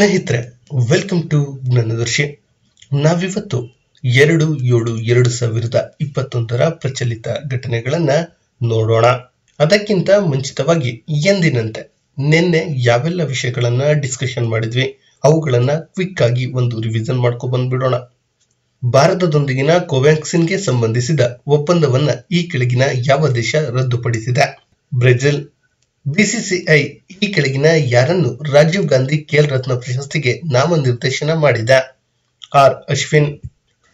ಸ್ನೇಹಿತರೆ, welcome to Jnanadarshi. ನಾವಿವತ್ತು 2/7/2021 ಪ್ರಚಲಿತ ಘಟನೆಗಳನ್ನ ನೋಡೋಣ. ಅದಕ್ಕಿಂತ ಮುಂಚಿತವಾಗಿ ಎಂದಿನಂತೆ ನಿನ್ನೆ ಯಾವೆಲ್ಲ ವಿಷಯಗಳನ್ನ ಡಿಸ್ಕಷನ್ ಮಾಡಿದ್ವಿ ಅವುಗಳನ್ನ ಕ್ವಿಕ್ ಆಗಿ ಒಂದು ರಿವಿಷನ್ ಮಾಡ್ಕೊಂಡು ಬಂದ್ಬಿಡೋಣ. ಭಾರತದೊಂದಿಗಿನ ಕೋವ್ಯಾಕ್ಸಿನ್ಗೆ ಸಂಬಂಧಿಸಿದ ಒಪ್ಪಂದವನ್ನ ಈ ಕೆಳಗಿನ ಯಾವ ದೇಶ ರದ್ದುಪಡಿಸಿದೆ? ಬ್ರೆಜಿಲ್. ಬಿಸಿಸಿಐ ಈ ಕೆಳಗಿನ ಯಾರನ್ನು ರಾಜೀವ್ ಗಾಂಧಿ ಖೇಲ್ ರತ್ನ ಪ್ರಶಸ್ತಿಗೆ ನಾಮನಿರ್ದೇಶನ ಮಾಡಿದೆ? ಆರ್ ಅಶ್ವಿನ್.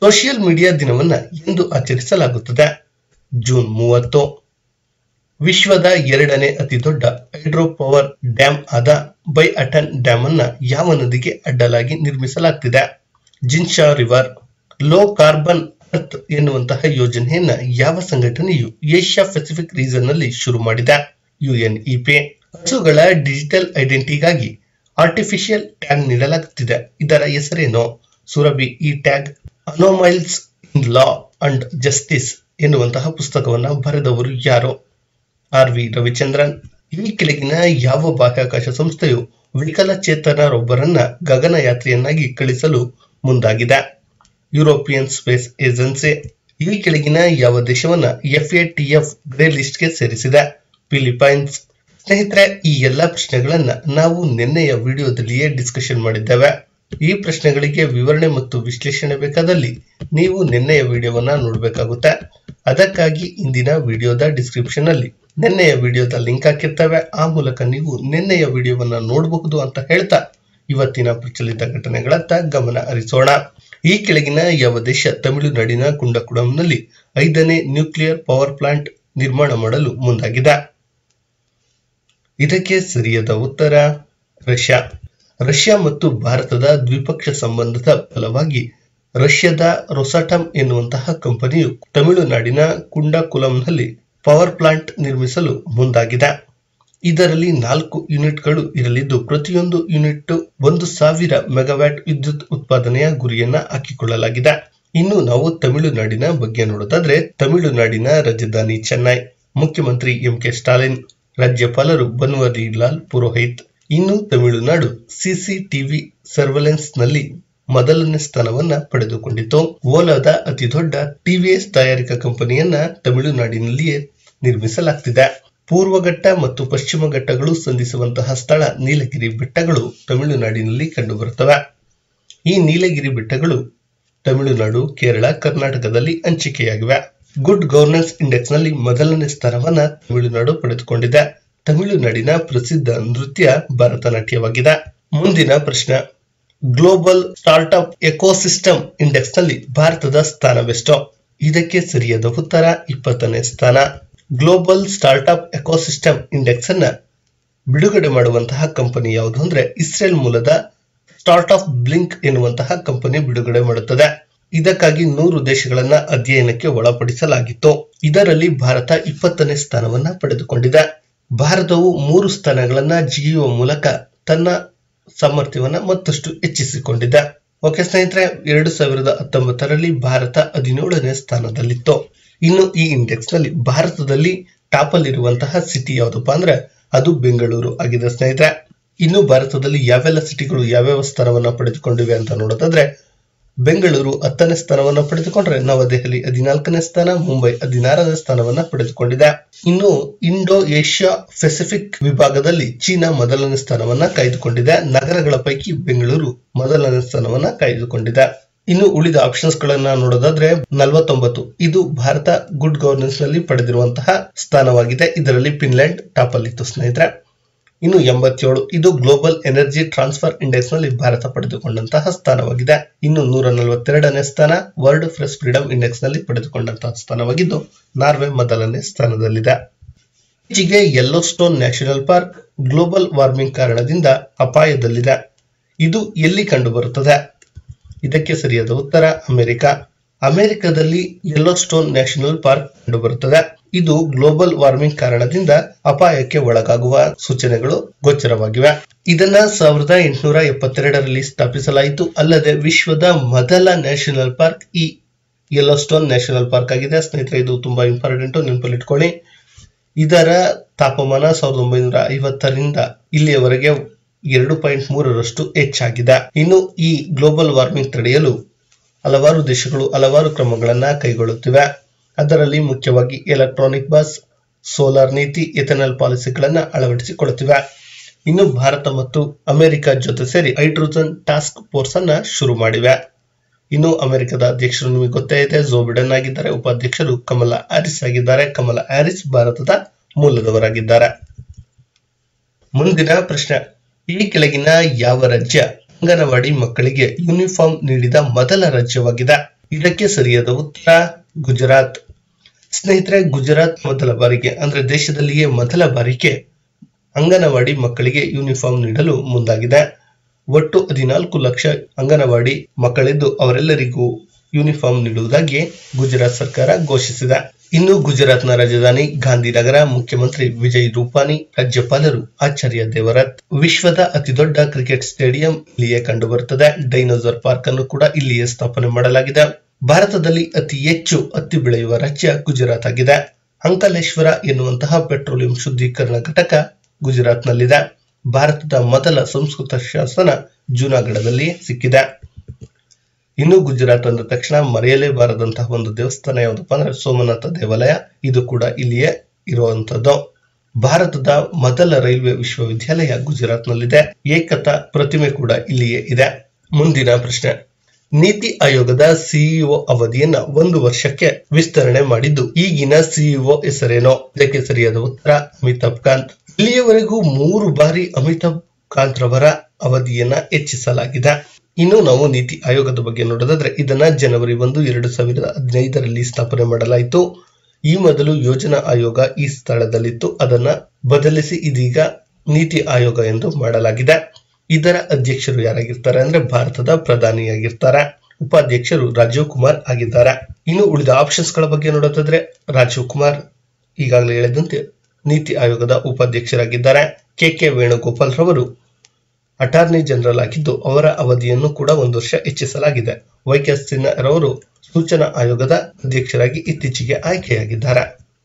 ಸೋಷಿಯಲ್ ಮೀಡಿಯಾ ದಿನವನ್ನ ಎಂದು ಆಚರಿಸಲಾಗುತ್ತದೆ? ಜೂನ್ 30. ವಿಶ್ವದ 2ನೇ ಅತಿ ದೊಡ್ಡ ಹೈಡ್ರೋ ಪವರ್ ಡ್ಯಾಮ್ ಆದ ಬೈಅಟನ್ ಡ್ಯಾಮ್ ಅನ್ನ ಯಾವ ನದಿಗೆ ಅಡ್ಡಲಾಗಿ ನಿರ್ಮಿಸಲಾಗ್ತಿದೆ? Jinsha river. Low carbon earth ಎನ್ನುವಂತಹ ಯೋಜನೆಯನ್ನ ಯಾವ ಸಂಘಟನೆಯು ಏಷ್ಯಾ ಪೆಸಿಫಿಕ್ ರೀಜನ್ ನಲ್ಲಿ ಶುರು ಮಾಡಿದೆ? ಯುಎನ್ಇಪಿ. ಹಸುಗಳ ಡಿಜಿಟಲ್ ಐಡೆಂಟಿಟಿಗಾಗಿ ಆರ್ಟಿಫಿಷಿಯಲ್ ಟ್ಯಾಗ್ ನೀಡಲಾಗುತ್ತಿದೆ, ಇದರ ಹೆಸರೇನು? ಸುರಭಿ. ಈ ಟ್ಯಾಗ್ anomalies in law and justice ಎನ್ನುವಂತಹ ಪುಸ್ತಕವನ್ನು ಬರೆದವರು ಯಾರು? ಆರ್ವಿ ರವಿಚಂದ್ರನ್. ಈ ಕೆಳಗಿನ ಯಾವ ಬಾಹ್ಯಾಕಾಶ ಸಂಸ್ಥೆಯು ವಿಕಲಚೇತನರೊಬ್ಬರನ್ನ ಗಗನಯಾತ್ರೆಯನ್ನಾಗಿ ಕಳಿಸಲು ಮುಂದಾಗಿದೆ? European space agency. ಈ ಕೆಳಗಿನ ಯಾವ ದೇಶವನ್ನ FATF ಗ್ರೇ ಲಿಸ್ಟ್ಗೆ ಸೇರಿಸಿದೆ? ಫಿಲಿಪೈನ್ಸ್. ಸ್ನೇಹಿತರೆ, ಈ ಎಲ್ಲಾ ಪ್ರಶ್ನೆಗಳನ್ನ ನಾವು ನಿನ್ನೆಯ ವಿಡಿಯೋದಲ್ಲಿಯೇ ಡಿಸ್ಕಷನ್ ಮಾಡಿದ್ದೇವೆ. ಈ ಪ್ರಶ್ನೆಗಳಿಗೆ ವಿವರಣೆ ಮತ್ತು ವಿಶ್ಲೇಷಣೆ ಬೇಕಾದಲ್ಲಿ ನೀವು ನಿನ್ನೆಯ ವಿಡಿಯೋವನ್ನ ನೋಡಬೇಕಾಗುತ್ತೆ. ಅದಕ್ಕಾಗಿ ಇಂದಿನ ವಿಡಿಯೋದ ಡಿಸ್ಕ್ರಿಪ್ಷನ್ ಅಲ್ಲಿ ನಿನ್ನೆಯ ವಿಡಿಯೋದ ಲಿಂಕ್ ಹಾಕಿರ್ತೇವೆ. ಆ ಮೂಲಕ ನೀವು ನಿನ್ನೆಯ ವಿಡಿಯೋವನ್ನ ನೋಡಬಹುದು ಅಂತ ಹೇಳ್ತಾ ಇವತ್ತಿನ ಪ್ರಚಲಿತ ಘಟನೆಗಳತ್ತ ಗಮನ ಹರಿಸೋಣ. ಈ ಕೆಳಗಿನ ಯಾವ ದೇಶ ತಮಿಳುನಾಡಿನ ಕುಂಡಕುಳಂನಲ್ಲಿ 5ನೇ ನ್ಯೂಕ್ಲಿಯರ್ ಪವರ್ ಪ್ಲಾಂಟ್ ನಿರ್ಮಾಣ ಮಾಡಲು ಮುಂದಾಗಿದೆ? ಇದಕ್ಕೆ ಸರಿಯಾದ ಉತ್ತರ ರಷ್ಯಾ. ರಷ್ಯಾ ಮತ್ತು ಭಾರತದ ದ್ವಿಪಕ್ಷ ಸಂಬಂಧದ ಫಲವಾಗಿ ರಷ್ಯಾದ ರೊಸಾಟಮ್ ಎನ್ನುವಂತಹ ಕಂಪನಿಯು ತಮಿಳುನಾಡಿನ ಕುಂಡಕುಲಂನಲ್ಲಿ ಪವರ್ ಪ್ಲಾಂಟ್ ನಿರ್ಮಿಸಲು ಮುಂದಾಗಿದೆ. ಇದರಲ್ಲಿ 4 ಯೂನಿಟ್ಗಳು ಇರಲಿದ್ದು ಪ್ರತಿಯೊಂದು ಯೂನಿಟ್ 1000 ಮೆಗಾವ್ಯಾಟ್ ವಿದ್ಯುತ್ ಉತ್ಪಾದನೆಯ ಗುರಿಯನ್ನ ಹಾಕಿಕೊಳ್ಳಲಾಗಿದೆ. ಇನ್ನು ನಾವು ತಮಿಳುನಾಡಿನ ಬಗ್ಗೆ ನೋಡೋದಾದ್ರೆ ತಮಿಳುನಾಡಿನ ರಾಜಧಾನಿ ಚೆನ್ನೈ, ಮುಖ್ಯಮಂತ್ರಿ MK ಸ್ಟಾಲಿನ್, ರಾಜ್ಯಪಾಲರು ಬನ್ವಾರಿಲಾಲ್ ಪುರೋಹಿತ್. ಇನ್ನು ತಮಿಳುನಾಡು CCTV ಸರ್ವೆಲೆನ್ಸ್ ನಲ್ಲಿ ಮೊದಲನೇ ಸ್ಥಾನವನ್ನ ಪಡೆದುಕೊಂಡಿತು. ಓಲಾದ ಅತಿ ದೊಡ್ಡ TVS ತಯಾರಿಕಾ ಕಂಪನಿಯನ್ನ ತಮಿಳುನಾಡಿನಲ್ಲಿಯೇ ನಿರ್ಮಿಸಲಾಗ್ತಿದೆ. ಪೂರ್ವಘಟ್ಟ ಮತ್ತು ಪಶ್ಚಿಮ ಘಟ್ಟಗಳು ಸಂಧಿಸುವಂತಹ ಸ್ಥಳ ನೀಲಗಿರಿ ಬೆಟ್ಟಗಳು ತಮಿಳುನಾಡಿನಲ್ಲಿ ಕಂಡುಬರುತ್ತವೆ. ಈ ನೀಲಗಿರಿ ಬೆಟ್ಟಗಳು ತಮಿಳುನಾಡು, ಕೇರಳ, ಕರ್ನಾಟಕದಲ್ಲಿ ಹಂಚಿಕೆಯಾಗಿವೆ. ಗುಡ್ ಗವರ್ನೆನ್ಸ್ ಇಂಡೆಕ್ಸ್ ನಲ್ಲಿ ಮೊದಲನೇ ಸ್ಥಾನವನ್ನ ತಮಿಳುನಾಡು ಪಡೆದುಕೊಂಡಿದೆ. ತಮಿಳುನಾಡಿನ ಪ್ರಸಿದ್ಧ ನೃತ್ಯ ಭರತನಾಟ್ಯವಾಗಿದೆ. ಮುಂದಿನ ಪ್ರಶ್ನೆ, ಗ್ಲೋಬಲ್ ಸ್ಟಾರ್ಟ್ಅಪ್ ಎಕೋಸಿಸ್ಟಮ್ ಇಂಡೆಕ್ಸ್ ನಲ್ಲಿ ಭಾರತದ ಸ್ಥಾನವೆಷ್ಟು? ಇದಕ್ಕೆ ಸರಿಯಾದ ಉತ್ತರ 20ನೇ ಸ್ಥಾನ. ಗ್ಲೋಬಲ್ ಸ್ಟಾರ್ಟ್ಅಪ್ ಎಕೋಸಿಸ್ಟಮ್ ಇಂಡೆಕ್ಸ್ ಅನ್ನ ಬಿಡುಗಡೆ ಮಾಡುವಂತಹ ಕಂಪನಿ ಯಾವುದು ಅಂದ್ರೆ ಇಸ್ರೇಲ್ ಮೂಲದ ಸ್ಟಾರ್ಟ್ಅಪ್ ಬ್ಲಿಂಕ್ ಎನ್ನುವಂತಹ ಕಂಪನಿ ಬಿಡುಗಡೆ ಮಾಡುತ್ತದೆ. ಇದಕ್ಕಾಗಿ 100 ದೇಶಗಳನ್ನ ಅಧ್ಯಯನಕ್ಕೆ ಒಳಪಡಿಸಲಾಗಿತ್ತು. ಇದರಲ್ಲಿ ಭಾರತ 20ನೇ ಸ್ಥಾನವನ್ನ ಪಡೆದುಕೊಂಡಿದೆ. ಭಾರತವು 3 ಸ್ಥಾನಗಳನ್ನ ಜಿಗಿಯುವ ಮೂಲಕ ತನ್ನ ಸಾಮರ್ಥ್ಯವನ್ನ ಮತ್ತಷ್ಟು ಹೆಚ್ಚಿಸಿಕೊಂಡಿದೆ. ಓಕೆ ಸ್ನೇಹಿತರೆ, 2019ರಲ್ಲಿ ಭಾರತ 17ನೇ ಸ್ಥಾನದಲ್ಲಿತ್ತು. ಇನ್ನು ಈ ಇಂಡೆಕ್ಸ್ ನಲ್ಲಿ ಭಾರತದಲ್ಲಿ ಟಾಪ್ ಅಲ್ಲಿರುವಂತಹ ಸಿಟಿ ಯಾವುದಪ್ಪ ಅಂದ್ರೆ ಅದು ಬೆಂಗಳೂರು ಆಗಿದೆ ಸ್ನೇಹಿತರೆ. ಇನ್ನು ಭಾರತದಲ್ಲಿ ಯಾವೆಲ್ಲ ಸಿಟಿಗಳು ಯಾವ್ಯಾವ ಸ್ಥಾನವನ್ನ ಪಡೆದುಕೊಂಡಿವೆ ಅಂತ ನೋಡೋದಾದ್ರೆ ಬೆಂಗಳೂರು 10ನೇ ಸ್ಥಾನವನ್ನ ಪಡೆದುಕೊಂಡ್ರೆ ನವದೆಹಲಿ 14ನೇ ಸ್ಥಾನ, ಮುಂಬೈ 16ನೇ ಸ್ಥಾನವನ್ನ ಪಡೆದುಕೊಂಡಿದೆ. ಇನ್ನು ಇಂಡೋ ಏಷ್ಯಾ ಪೆಸಿಫಿಕ್ ವಿಭಾಗದಲ್ಲಿ ಚೀನಾ ಮೊದಲನೇ ಸ್ಥಾನವನ್ನ ಕಾಯ್ದುಕೊಂಡಿದೆ. ನಗರಗಳ ಪೈಕಿ ಬೆಂಗಳೂರು ಮೊದಲನೇ ಸ್ಥಾನವನ್ನ ಕಾಯ್ದುಕೊಂಡಿದೆ. ಇನ್ನು ಉಳಿದ ಆಪ್ಷನ್ಸ್ ಗಳನ್ನ ನೋಡೋದಾದ್ರೆ 49 ಇದು ಭಾರತ ಗುಡ್ ಗವರ್ನೆನ್ಸ್ ನಲ್ಲಿ ಪಡೆದಿರುವಂತಹ ಸ್ಥಾನವಾಗಿದೆ. ಇದರಲ್ಲಿ ಫಿನ್ಲೆಂಡ್ ಟಾಪ್ ಅಲ್ಲಿತ್ತು ಸ್ನೇಹಿತರೆ. ಇನ್ನು 87 ಇದು ಗ್ಲೋಬಲ್ ಎನರ್ಜಿ ಟ್ರಾನ್ಸ್ಫರ್ ಇಂಡೆಕ್ಸ್ ನಲ್ಲಿ ಭಾರತ ಪಡೆದುಕೊಂಡಂತಹ ಸ್ಥಾನವಾಗಿದೆ. ಇನ್ನು 142ನೇ ಸ್ಥಾನ ವರ್ಲ್ಡ್ ಪ್ರೆಸ್ ಫ್ರೀಡಮ್ ಇಂಡೆಕ್ಸ್ ನಲ್ಲಿ ಪಡೆದುಕೊಂಡಂತಹ ಸ್ಥಾನವಾಗಿದ್ದು ನಾರ್ವೆ ಮೊದಲನೇ ಸ್ಥಾನದಲ್ಲಿದೆ. ಈಚೆಗೆ Yellowstone national park global warming ಕಾರಣದಿಂದ ಅಪಾಯದಲ್ಲಿದೆ. ಇದು ಎಲ್ಲಿ ಕಂಡುಬರುತ್ತದೆ? ಇದಕ್ಕೆ ಸರಿಯಾದ ಉತ್ತರ ಅಮೆರಿಕ. ಅಮೆರಿಕದಲ್ಲಿ ಯೆಲ್ಲೋ ಸ್ಟೋನ್ ನ್ಯಾಷನಲ್ ಪಾರ್ಕ್ ಕಂಡುಬರುತ್ತದೆ. ಇದು ಗ್ಲೋಬಲ್ ವಾರ್ಮಿಂಗ್ ಕಾರಣದಿಂದ ಅಪಾಯಕ್ಕೆ ಒಳಗಾಗುವ ಸೂಚನೆಗಳು ಗೋಚರವಾಗಿವೆ. ಇದನ್ನ 1872ರಲ್ಲಿ ಸ್ಥಾಪಿಸಲಾಯಿತು. ಅಲ್ಲದೆ ವಿಶ್ವದ ಮೊದಲ ನ್ಯಾಷನಲ್ ಪಾರ್ಕ್ ಈ ಯೆಲ್ಲೋ ಸ್ಟೋನ್ ನ್ಯಾಷನಲ್ ಪಾರ್ಕ್ ಆಗಿದೆ ಸ್ನೇಹಿತರೆ. ಇದು ತುಂಬಾ ಇಂಪಾರ್ಟೆಂಟ್, ನೆನಪಲ್ಲಿಟ್ಕೊಳ್ಳಿ. ಇದರ ತಾಪಮಾನ 1950ರಿಂದ ಇಲ್ಲಿಯವರೆಗೆ 2.3ರಷ್ಟು ಹೆಚ್ಚಾಗಿದೆ. ಇನ್ನು ಈ ಗ್ಲೋಬಲ್ ವಾರ್ಮಿಂಗ್ ತಡೆಯಲು ಹಲವಾರು ದೇಶಗಳು ಹಲವಾರು ಕ್ರಮಗಳನ್ನು ಕೈಗೊಳ್ಳುತ್ತಿವೆ. ಅದರಲ್ಲಿ ಮುಖ್ಯವಾಗಿ ಎಲೆಕ್ಟ್ರಾನಿಕ್ ಬಸ್, ಸೋಲಾರ್ ನೀತಿ, ಎಥೆನಾಲ್ ಪಾಲಿಸಿಗಳನ್ನು ಅಳವಡಿಸಿಕೊಳ್ಳುತ್ತಿವೆ. ಇನ್ನು ಭಾರತ ಮತ್ತು ಅಮೆರಿಕ ಜೊತೆ ಸೇರಿ ಹೈಡ್ರೋಜನ್ ಟಾಸ್ಕ್ ಫೋರ್ಸ್ ಅನ್ನ ಶುರು ಮಾಡಿವೆ. ಇನ್ನು ಅಮೆರಿಕದ ಅಧ್ಯಕ್ಷರು ನಿಮಗೆ ಗೊತ್ತೇ ಇದೆ, ಜೋ ಬಿಡನ್ ಆಗಿದ್ದಾರೆ. ಉಪಾಧ್ಯಕ್ಷರು ಕಮಲಾ ಹ್ಯಾರಿಸ್ ಆಗಿದ್ದಾರೆ. ಕಮಲಾ ಹ್ಯಾರಿಸ್ ಭಾರತದ ಮೂಲದವರಾಗಿದ್ದಾರೆ. ಮುಂದಿನ ಪ್ರಶ್ನೆ, ಈ ಕೆಳಗಿನ ಯಾವ ರಾಜ್ಯ ಅಂಗನವಾಡಿ ಮಕ್ಕಳಿಗೆ ಯೂನಿಫಾರ್ಮ್ ನೀಡಿದ ಮೊದಲ ರಾಜ್ಯವಾಗಿದೆ? ಇದಕ್ಕೆ ಸರಿಯಾದ ಉತ್ತರ ಗುಜರಾತ್. ಸ್ನೇಹಿತರೆ, ಗುಜರಾತ್ ಮೊದಲ ಬಾರಿಗೆ ಅಂದ್ರೆ ದೇಶದಲ್ಲಿಯೇ ಮೊದಲ ಬಾರಿಗೆ ಅಂಗನವಾಡಿ ಮಕ್ಕಳಿಗೆ ಯೂನಿಫಾರ್ಮ್ ನೀಡಲು ಮುಂದಾಗಿದೆ. ಒಟ್ಟು 14 ಲಕ್ಷ ಅಂಗನವಾಡಿ ಮಕ್ಕಳಿದ್ದು ಅವರೆಲ್ಲರಿಗೂ ಯೂನಿಫಾರ್ಮ್ ನೀಡುವುದಾಗಿ ಗುಜರಾತ್ ಸರ್ಕಾರ ಘೋಷಿಸಿದೆ. ಇನ್ನು ಗುಜರಾತ್ನ ರಾಜಧಾನಿ ಗಾಂಧಿನಗರ, ಮುಖ್ಯಮಂತ್ರಿ ವಿಜಯ್ ರೂಪಾನಿ, ರಾಜ್ಯಪಾಲರು ಆಚಾರ್ಯ ದೇವರತ್. ವಿಶ್ವದ ಅತಿದೊಡ್ಡ ಕ್ರಿಕೆಟ್ ಸ್ಟೇಡಿಯಂ ಇಲ್ಲಿಯೇ ಕಂಡುಬರುತ್ತದೆ. ಡೈನೋಸರ್ ಪಾರ್ಕ್ ಅನ್ನು ಕೂಡ ಇಲ್ಲಿಯೇ ಸ್ಥಾಪನೆ ಮಾಡಲಾಗಿದೆ. ಭಾರತದಲ್ಲಿ ಅತಿ ಹೆಚ್ಚು ಹತ್ತಿ ಬೆಳೆಯುವ ರಾಜ್ಯ ಗುಜರಾತ್ ಆಗಿದೆ. ಅಂಕಲೇಶ್ವರ ಎನ್ನುವಂತಹ ಪೆಟ್ರೋಲಿಯಂ ಶುದ್ಧೀಕರಣ ಘಟಕ ಗುಜರಾತ್ನಲ್ಲಿದೆ. ಭಾರತದ ಮೊದಲ ಸಂಸ್ಕೃತ ಶಾಸನ ಜುನಾಗಢದಲ್ಲಿ ಸಿಕ್ಕಿದೆ. ಇನ್ನು ಗುಜರಾತ್ ಅಂದ ತಕ್ಷಣ ಮರೆಯಲೇಬಾರದಂತಹ ಒಂದು ದೇವಸ್ಥಾನ ಯಾವುದಪ್ಪ ಅಂದ್ರೆ ಸೋಮನಾಥ ದೇವಾಲಯ. ಇದು ಕೂಡ ಇಲ್ಲಿಯೇ ಇರುವಂತದ್ದು. ಭಾರತದ ಮೊದಲ ರೈಲ್ವೆ ವಿಶ್ವವಿದ್ಯಾಲಯ ಗುಜರಾತ್ನಲ್ಲಿದೆ. ಏಕತಾ ಪ್ರತಿಮೆ ಕೂಡ ಇಲ್ಲಿಯೇ ಇದೆ. ಮುಂದಿನ ಪ್ರಶ್ನೆ, ನೀತಿ ಆಯೋಗದ ಸಿಇಒ ಅವಧಿಯನ್ನ 1 ವರ್ಷಕ್ಕೆ ವಿಸ್ತರಣೆ ಮಾಡಿದ್ದು ಈಗಿನ ಸಿಇಒ ಹೆಸರೇನೋ? ಇದಕ್ಕೆ ಸರಿಯಾದ ಉತ್ತರ ಅಮಿತಾಬ್ ಕಾಂತ್. ಇಲ್ಲಿಯವರೆಗೂ 3 ಬಾರಿ ಅಮಿತಾಬ್ ಕಾಂತ್ ರವರ ಅವಧಿಯನ್ನ ಹೆಚ್ಚಿಸಲಾಗಿದೆ. ಇನ್ನು ನಾವು ನೀತಿ ಆಯೋಗದ ಬಗ್ಗೆ ನೋಡೋದಾದ್ರೆ ಇದನ್ನ ಜನವರಿ 1, 2015ರಲ್ಲಿ ಸ್ಥಾಪನೆ ಮಾಡಲಾಯಿತು. ಈ ಮೊದಲು ಯೋಜನಾ ಆಯೋಗ ಈ ಸ್ಥಳದಲ್ಲಿತ್ತು. ಅದನ್ನ ಬದಲಿಸಿ ಇದೀಗ ನೀತಿ ಆಯೋಗ ಎಂದು ಮಾಡಲಾಗಿದೆ. ಇದರ ಅಧ್ಯಕ್ಷರು ಯಾರಾಗಿರ್ತಾರೆ ಅಂದ್ರೆ ಭಾರತದ ಪ್ರಧಾನಿಯಾಗಿರ್ತಾರೆ. ಉಪಾಧ್ಯಕ್ಷರು ರಾಜೀವ್ ಕುಮಾರ್ ಆಗಿದ್ದಾರೆ. ಇನ್ನು ಉಳಿದ ಆಪ್ಷನ್ಸ್ ಗಳ ಬಗ್ಗೆ ನೋಡೋದಾದ್ರೆ ರಾಜೀವ್ ಕುಮಾರ್ ಈಗಾಗಲೇ ಹೇಳಿದಂತೆ ನೀತಿ ಆಯೋಗದ ಉಪಾಧ್ಯಕ್ಷರಾಗಿದ್ದಾರೆ. KK ವೇಣುಗೋಪಾಲ್ ರವರು ಅಟಾರ್ನಿ ಜನರಲ್ ಆಗಿದ್ದು ಅವರ ಅವಧಿಯನ್ನು ಕೂಡ 1 ವರ್ಷ ಹೆಚ್ಚಿಸಲಾಗಿದೆ. ವೈಕೆ ಸಿನ್ಹಾ ರವರು ಸೂಚನಾ ಆಯೋಗದ ಅಧ್ಯಕ್ಷರಾಗಿ ಇತ್ತೀಚೆಗೆ ಆಯ್ಕೆಯಾಗಿದ್ದಾರೆ.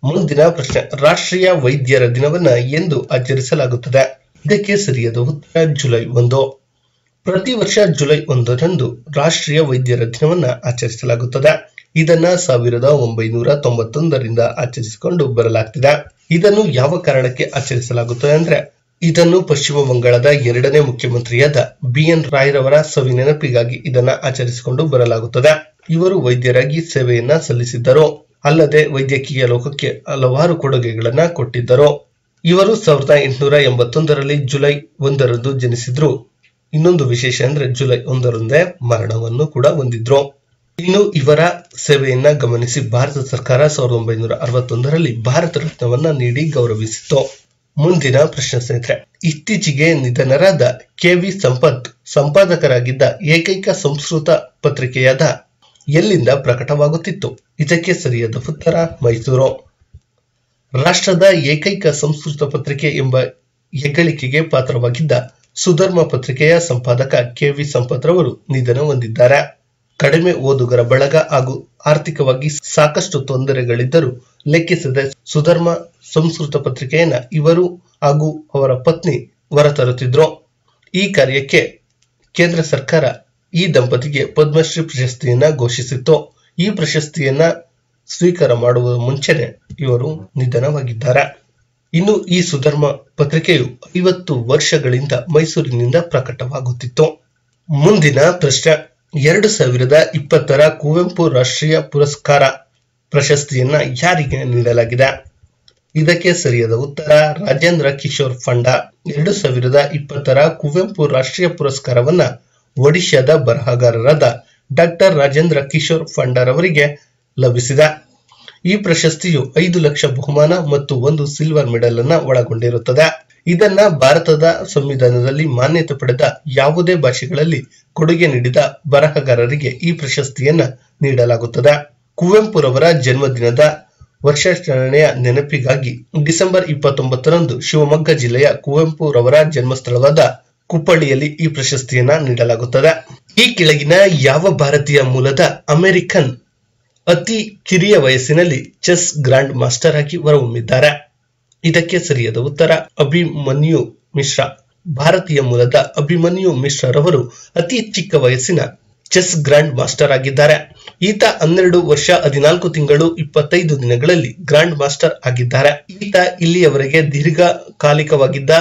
ಮುಂದಿನ ಪ್ರಶ್ನೆ, ರಾಷ್ಟ್ರೀಯ ವೈದ್ಯರ ದಿನವನ್ನ ಎಂದು ಆಚರಿಸಲಾಗುತ್ತದೆ? ಇದಕ್ಕೆ ಸರಿಯಾದ ಉತ್ತರ ಜುಲೈ 1. ಪ್ರತಿ ವರ್ಷ ಜುಲೈ 1ರಂದು ರಾಷ್ಟ್ರೀಯ ವೈದ್ಯರ ದಿನವನ್ನ ಆಚರಿಸಲಾಗುತ್ತದೆ. ಇದನ್ನ 1991ರಿಂದ ಆಚರಿಸಿಕೊಂಡು ಬರಲಾಗ್ತಿದೆ. ಇದನ್ನು ಯಾವ ಕಾರಣಕ್ಕೆ ಆಚರಿಸಲಾಗುತ್ತದೆ ಅಂದ್ರೆ ಇದನ್ನು ಪಶ್ಚಿಮ ಬಂಗಾಳದ 2ನೇ ಮುಖ್ಯಮಂತ್ರಿಯಾದ BN ರಾಯ್ರವರ ಸವಿ ನೆನಪಿಗಾಗಿ ಇದನ್ನ ಆಚರಿಸಿಕೊಂಡು ಬರಲಾಗುತ್ತದೆ. ಇವರು ವೈದ್ಯರಾಗಿ ಸೇವೆಯನ್ನ ಸಲ್ಲಿಸಿದ್ದರು. ಅಲ್ಲದೆ ವೈದ್ಯಕೀಯ ಲೋಕಕ್ಕೆ ಹಲವಾರು ಕೊಡುಗೆಗಳನ್ನ ಕೊಟ್ಟಿದ್ದರು. ಇವರು 1881ರಲ್ಲಿ ಜುಲೈ 1ರಂದು ಜನಿಸಿದ್ರು. ಇನ್ನೊಂದು ವಿಶೇಷ ಅಂದ್ರೆ ಜುಲೈ 1ರಂದೇ ಮರಣವನ್ನು ಕೂಡ ಹೊಂದಿದ್ರು. ಇನ್ನು ಇವರ ಸೇವೆಯನ್ನ ಗಮನಿಸಿ ಭಾರತ ಸರ್ಕಾರ 1961ರಲ್ಲಿ ಭಾರತ ರತ್ನವನ್ನ ನೀಡಿ ಗೌರವಿಸಿತು. ಮುಂದಿನ ಪ್ರಶ್ನೆ ಸ್ನೇಹಿತರೆ, ಇತ್ತೀಚೆಗೆ ನಿಧನರಾದ KV ಸಂಪತ್ ಸಂಪಾದಕರಾಗಿದ್ದ ಏಕೈಕ ಸಂಸ್ಕೃತ ಪತ್ರಿಕೆಯಾದ ಎಲ್ಲಿಂದ ಪ್ರಕಟವಾಗುತ್ತಿತ್ತು? ಇದಕ್ಕೆ ಸರಿಯಾದ ಉತ್ತರ ಮೈಸೂರು. ರಾಷ್ಟ್ರದ ಏಕೈಕ ಸಂಸ್ಕೃತ ಪತ್ರಿಕೆ ಎಂಬ ಹೆಗ್ಗಳಿಕೆಗೆ ಪಾತ್ರವಾಗಿದ್ದ ಸುಧರ್ಮ ಪತ್ರಿಕೆಯ ಸಂಪಾದಕ KV ಸಂಪತ್ ರವರು ನಿಧನ ಹೊಂದಿದ್ದಾರೆ. ಕಡಿಮೆ ಓದುಗರ ಬಳಗ ಹಾಗೂ ಆರ್ಥಿಕವಾಗಿ ಸಾಕಷ್ಟು ತೊಂದರೆಗಳಿದ್ದರೂ ಲೆಕ್ಕಿಸದೆ ಸುಧರ್ಮ ಸಂಸ್ಕೃತ ಪತ್ರಿಕೆಯನ್ನ ಇವರು ಹಾಗೂ ಅವರ ಪತ್ನಿ ಹೊರತರುತ್ತಿದ್ರು. ಈ ಕಾರ್ಯಕ್ಕೆ ಕೇಂದ್ರ ಸರ್ಕಾರ ಈ ದಂಪತಿಗೆ ಪದ್ಮಶ್ರೀ ಪ್ರಶಸ್ತಿಯನ್ನ ಘೋಷಿಸಿತ್ತು. ಈ ಪ್ರಶಸ್ತಿಯನ್ನ ಸ್ವೀಕಾರ ಮಾಡುವ ಮುಂಚೆನೆ ಇವರು ನಿಧನವಾಗಿದ್ದಾರೆ. ಇನ್ನು ಈ ಸುಧರ್ಮ ಪತ್ರಿಕೆಯು 50 ವರ್ಷಗಳಿಂದ ಮೈಸೂರಿನಿಂದ ಪ್ರಕಟವಾಗುತ್ತಿತ್ತು. ಮುಂದಿನ ಪ್ರಶ್ನೆ, 2020ರ ಕುವೆಂಪು ರಾಷ್ಟ್ರೀಯ ಪುರಸ್ಕಾರ ಪ್ರಶಸ್ತಿಯನ್ನ ಯಾರಿಗೆ ನೀಡಲಾಗಿದೆ? ಇದಕ್ಕೆ ಸರಿಯಾದ ಉತ್ತರ ರಾಜೇಂದ್ರ ಕಿಶೋರ್ ಫಂಡ. 2020ರ ಕುವೆಂಪು ರಾಷ್ಟ್ರೀಯ ಪುರಸ್ಕಾರವನ್ನ ಒಡಿಶಾದ ಬರಹಗಾರರಾದ ಡಾಕ್ಟರ್ ರಾಜೇಂದ್ರ ಕಿಶೋರ್ ಫಂಡರವರಿಗೆ ಲಭಿಸಿದೆ. ಈ ಪ್ರಶಸ್ತಿಯು 5 ಲಕ್ಷ ಬಹುಮಾನ ಮತ್ತು 1 ಸಿಲ್ವರ್ ಮೆಡಲ್ ಅನ್ನ ಒಳಗೊಂಡಿರುತ್ತದೆ. ಇದನ್ನ ಭಾರತದ ಸಂವಿಧಾನದಲ್ಲಿ ಮಾನ್ಯತೆ ಪಡೆದ ಯಾವುದೇ ಭಾಷೆಗಳಲ್ಲಿ ಕೊಡುಗೆ ನೀಡಿದ ಬರಹಗಾರರಿಗೆ ಈ ಪ್ರಶಸ್ತಿಯನ್ನ ನೀಡಲಾಗುತ್ತದೆ. ಕುವೆಂಪುರವರ ಜನ್ಮದಿನದ ವರ್ಷಾಚರಣೆಯ ನೆನಪಿಗಾಗಿ ಡಿಸೆಂಬರ್ 29ರಂದು ಶಿವಮೊಗ್ಗ ಜಿಲ್ಲೆಯ ಕುವೆಂಪುರವರ ಜನ್ಮಸ್ಥಳವಾದ ಕುಪ್ಪಳ್ಳಿಯಲ್ಲಿ ಈ ಪ್ರಶಸ್ತಿಯನ್ನ ನೀಡಲಾಗುತ್ತದೆ. ಈ ಕೆಳಗಿನ ಯಾವ ಭಾರತೀಯ ಮೂಲದ ಅಮೆರಿಕನ್ ಅತಿ ಕಿರಿಯ ವಯಸ್ಸಿನಲ್ಲಿ ಚೆಸ್ ಗ್ರ್ಯಾಂಡ್ ಮಾಸ್ಟರ್ ಆಗಿ ಹೊರಹೊಮ್ಮಿದ್ದಾರೆ? ಇದಕ್ಕೆ ಸರಿಯಾದ ಉತ್ತರ ಅಭಿಮನ್ಯು ಮಿಶ್ರಾ. ಭಾರತೀಯ ಮೂಲದ ಅಭಿಮನ್ಯು ಮಿಶ್ರಾ ರವರು ಅತಿ ಚಿಕ್ಕ ವಯಸ್ಸಿನ ಚೆಸ್ ಗ್ರ್ಯಾಂಡ್ ಮಾಸ್ಟರ್ ಆಗಿದ್ದಾರೆ. ಈತ 12 ವರ್ಷ 14 ತಿಂಗಳು 25 ದಿನಗಳಲ್ಲಿ ಗ್ರ್ಯಾಂಡ್ ಮಾಸ್ಟರ್ ಆಗಿದ್ದಾರೆ. ಈತ ಇಲ್ಲಿಯವರೆಗೆ ದೀರ್ಘಕಾಲಿಕವಾಗಿದ್ದ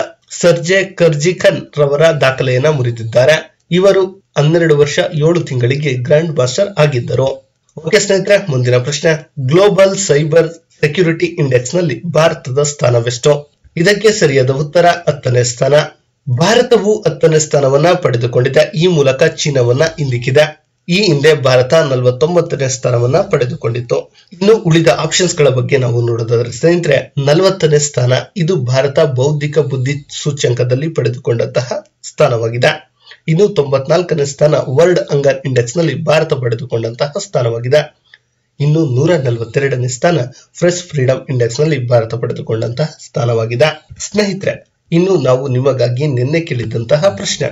ಸರ್ಜೆ ಕರ್ಜಿಕನ್ ರವರ ದಾಖಲೆಯನ್ನ ಮುರಿದಿದ್ದಾರೆ. ಇವರು 12 ವರ್ಷ 7 ತಿಂಗಳಿಗೆ ಗ್ರ್ಯಾಂಡ್ ಮಾಸ್ಟರ್ ಆಗಿದ್ದರು. ಓಕೆ ಸ್ನೇಹಿತರೆ, ಮುಂದಿನ ಪ್ರಶ್ನೆ. ಗ್ಲೋಬಲ್ ಸೈಬರ್ ಸೆಕ್ಯೂರಿಟಿ ಇಂಡೆಕ್ಸ್ ನಲ್ಲಿ ಭಾರತದ ಸ್ಥಾನವೆಷ್ಟು? ಇದಕ್ಕೆ ಸರಿಯಾದ ಉತ್ತರ 10ನೇ ಸ್ಥಾನ. ಭಾರತವು 10ನೇ ಸ್ಥಾನವನ್ನ ಪಡೆದುಕೊಂಡಿದೆ. ಈ ಮೂಲಕ ಚೀನಾವನ್ನ ಹಿಂದಿಕ್ಕಿದೆ. ಈ ಹಿಂದೆ ಭಾರತ 49ನೇ ಸ್ಥಾನವನ್ನ ಪಡೆದುಕೊಂಡಿತ್ತು. ಇನ್ನು ಉಳಿದ ಆಪ್ಷನ್ಸ್ ಗಳ ಬಗ್ಗೆ ನಾವು ನೋಡೋದಾದ್ರೆ ಸ್ನೇಹಿತರೆ, 40ನೇ ಸ್ಥಾನ ಇದು ಭಾರತ ಬೌದ್ಧಿಕ ಬುದ್ಧಿ ಸೂಚ್ಯಂಕದಲ್ಲಿ ಪಡೆದುಕೊಂಡಂತಹ ಸ್ಥಾನವಾಗಿದೆ. ಇನ್ನು 94ನೇ ಸ್ಥಾನ ವರ್ಲ್ಡ್ ಅಂಗರ್ ಇಂಡೆಕ್ಸ್ ನಲ್ಲಿ ಭಾರತ ಪಡೆದುಕೊಂಡಂತಹ ಸ್ಥಾನವಾಗಿದೆ. ಇನ್ನು 142ನೇ ಸ್ಥಾನ ಪ್ರೆಸ್ ಫ್ರೀಡಮ್ ಇಂಡೆಕ್ಸ್ ನಲ್ಲಿ ಭಾರತ ಪಡೆದುಕೊಂಡಂತಹ ಸ್ಥಾನವಾಗಿದೆ. ಸ್ನೇಹಿತರೆ, ಇನ್ನು ನಾವು ನಿಮಗಾಗಿ ನಿನ್ನೆ ಕೇಳಿದಂತಹ ಪ್ರಶ್ನೆ.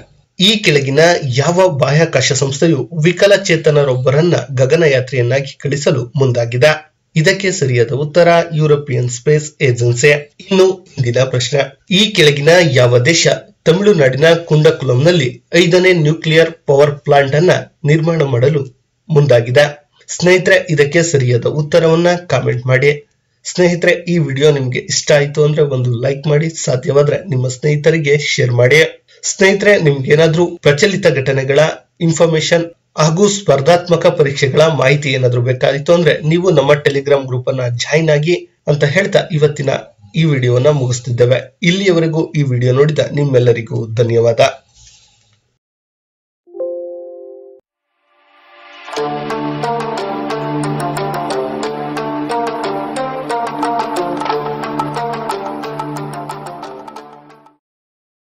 ಈ ಕೆಳಗಿನ ಯಾವ ಬಾಹ್ಯಾಕಾಶ ಸಂಸ್ಥೆಯು ವಿಕಲಚೇತನರೊಬ್ಬರನ್ನ ಗಗನಯಾತ್ರೆಯನ್ನಾಗಿ ಕಳಿಸಲು ಮುಂದಾಗಿದೆ? ಇದಕ್ಕೆ ಸರಿಯಾದ ಉತ್ತರ ಯುರೋಪಿಯನ್ ಸ್ಪೇಸ್ ಏಜೆನ್ಸಿ. ಇನ್ನು ಇಂದಿನ ಪ್ರಶ್ನೆ. ಈ ಕೆಳಗಿನ ಯಾವ ದೇಶ ತಮಿಳುನಾಡಿನ ಕುಂಡಕುಲಂನಲ್ಲಿ 5ನೇ ನ್ಯೂಕ್ಲಿಯರ್ ಪವರ್ ಪ್ಲಾಂಟ್ ಅನ್ನ ನಿರ್ಮಾಣ ಮಾಡಲು ಮುಂದಾಗಿದೆ? ಸ್ನೇಹಿತರೆ, ಇದಕ್ಕೆ ಸರಿಯಾದ ಉತ್ತರವನ್ನ ಕಾಮೆಂಟ್ ಮಾಡಿ. ಸ್ನೇಹಿತರೆ, ಈ ವಿಡಿಯೋ ನಿಮ್ಗೆ ಇಷ್ಟ ಆಯ್ತು ಅಂದ್ರೆ ಒಂದು ಲೈಕ್ ಮಾಡಿ, ಸಾಧ್ಯವಾದ್ರೆ ನಿಮ್ಮ ಸ್ನೇಹಿತರಿಗೆ ಶೇರ್ ಮಾಡಿ. ಸ್ನೇಹಿತರೆ, ನಿಮ್ಗೆ ಏನಾದ್ರೂ ಪ್ರಚಲಿತ ಘಟನೆಗಳ ಇನ್ಫಾರ್ಮೇಶನ್ ಹಾಗೂ ಸ್ಪರ್ಧಾತ್ಮಕ ಪರೀಕ್ಷೆಗಳ ಮಾಹಿತಿ ಏನಾದ್ರೂ ಬೇಕಾಗಿತ್ತು ಅಂದ್ರೆ ನೀವು ನಮ್ಮ ಟೆಲಿಗ್ರಾಮ್ ಗ್ರೂಪ್ ಅನ್ನ ಜಾಯಿನ್ ಆಗಿ ಅಂತ ಹೇಳ್ತಾ ಇವತ್ತಿನ ಈ ವಿಡಿಯೋನ ಮುಗಿಸ್ತಿದ್ದೇವೆ. ಇಲ್ಲಿಯವರೆಗೂ ಈ ವಿಡಿಯೋ ನೋಡಿದ ನಿಮ್ಮೆಲ್ಲರಿಗೂ ಧನ್ಯವಾದ.